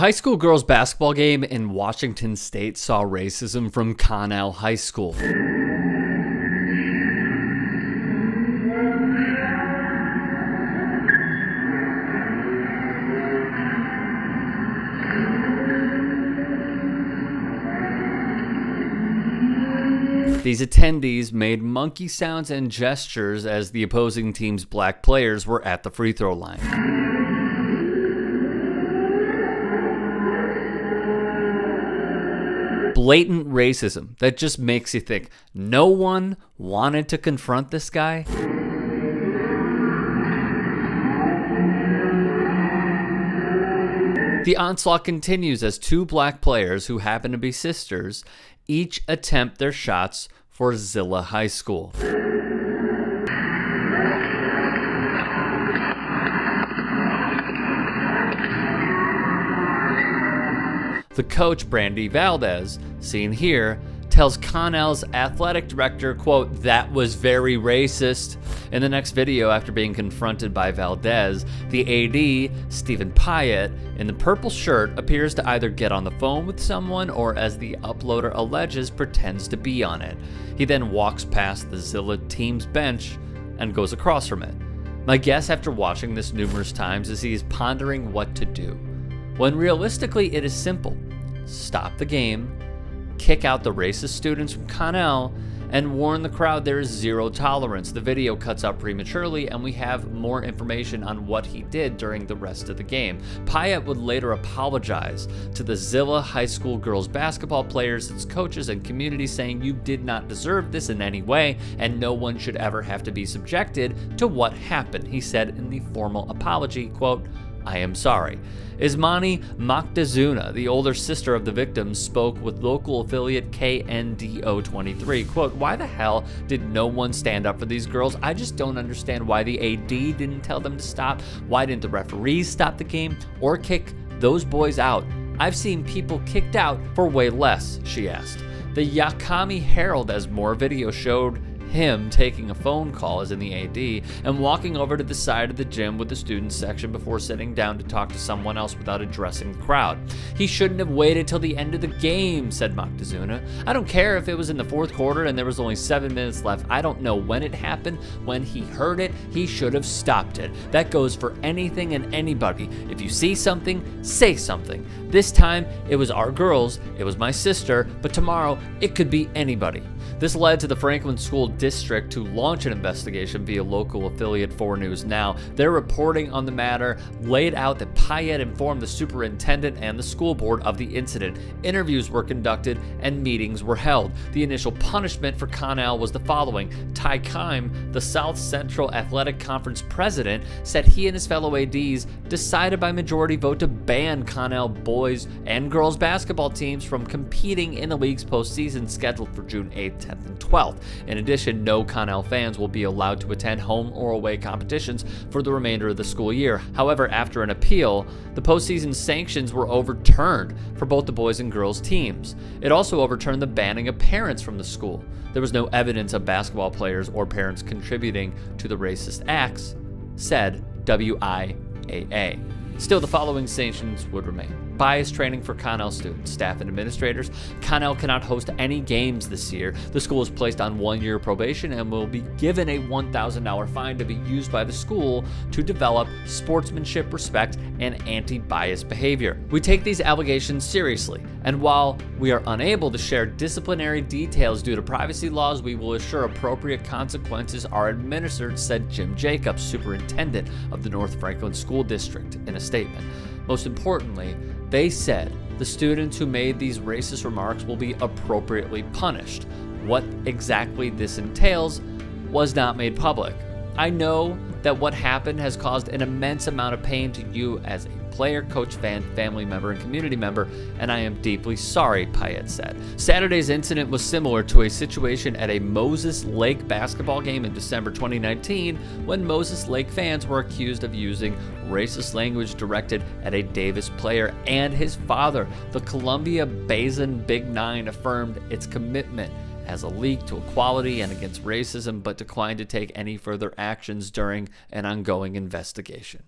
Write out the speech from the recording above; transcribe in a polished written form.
A high school girls basketball game in Washington State saw racism from Connell High School. These attendees made monkey sounds and gestures as the opposing team's black players were at the free throw line. Blatant racism that just makes you think no one wanted to confront this guy. The onslaught continues as two black players who happen to be sisters each attempt their shots for Zillah High School. The coach, Brandy Valdez, seen here, tells Connell's athletic director, quote, "That was very racist." In the next video, after being confronted by Valdez, the AD, Stephen Pyatt, in the purple shirt, appears to either get on the phone with someone or, as the uploader alleges, pretends to be on it. He then walks past the Zillah team's bench and goes across from it. My guess after watching this numerous times is he is pondering what to do, when realistically it is simple. Stop the game, kick out the racist students from Connell, and warn the crowd there is zero tolerance. The video cuts out prematurely, and we have more information on what he did during the rest of the game. Pyatt would later apologize to the Zillah High School girls basketball players, its coaches, and community, saying you did not deserve this in any way, and no one should ever have to be subjected to what happened. He said in the formal apology, quote, "I am sorry." Ismani Moctezuma, the older sister of the victims, spoke with local affiliate KNDO 23. Quote, "Why the hell did no one stand up for these girls? I just don't understand why the AD didn't tell them to stop. Why didn't the referees stop the game or kick those boys out? I've seen people kicked out for way less," she asked. The Yakami Herald, as more video showed, him taking a phone call as in the AD and walking over to the side of the gym with the student section before sitting down to talk to someone else without addressing the crowd. "He shouldn't have waited till the end of the game," said Moctezuma. "I don't care if it was in the fourth quarter and there was only 7 minutes left. I don't know when it happened. When he heard it, he should have stopped it. That goes for anything and anybody. If you see something, say something. This time, it was our girls, it was my sister, but tomorrow, it could be anybody." This led to the Franklin School District to launch an investigation via local affiliate 4 News Now. Their reporting on the matter laid out that Pyatt informed the superintendent and the school board of the incident. Interviews were conducted and meetings were held. The initial punishment for Connell was the following. Ty Keim, the South Central Athletic Conference president, said he and his fellow ADs decided by majority vote to ban Connell boys and girls basketball teams from competing in the league's postseason scheduled for June 8th, 10th, and 12th. In addition, no Connell fans will be allowed to attend home or away competitions for the remainder of the school year. However, after an appeal, the postseason sanctions were overturned for both the boys and girls teams. It also overturned the banning of parents from the school. There was no evidence of basketball players or parents contributing to the racist acts, said WIAA. Still, the following sanctions would remain. Bias training for Connell students, staff, and administrators. Connell cannot host any games this year. The school is placed on 1-year probation and will be given a $1,000 fine to be used by the school to develop sportsmanship, respect, and anti-bias behavior. "We take these allegations seriously, and while we are unable to share disciplinary details due to privacy laws, we will assure appropriate consequences are administered," said Jim Jacobs, superintendent of the North Franklin School District, in a statement. Most importantly, they said the students who made these racist remarks will be appropriately punished. What exactly this entails was not made public. "I know that what happened has caused an immense amount of pain to you as a player, coach, fan, family member, and community member, and I am deeply sorry," Pyatt said. Saturday's incident was similar to a situation at a Moses Lake basketball game in December 2019 when Moses Lake fans were accused of using racist language directed at a Davis player and his father. The Columbia Basin Big Nine affirmed its commitment as a league to equality and against racism, but declined to take any further actions during an ongoing investigation.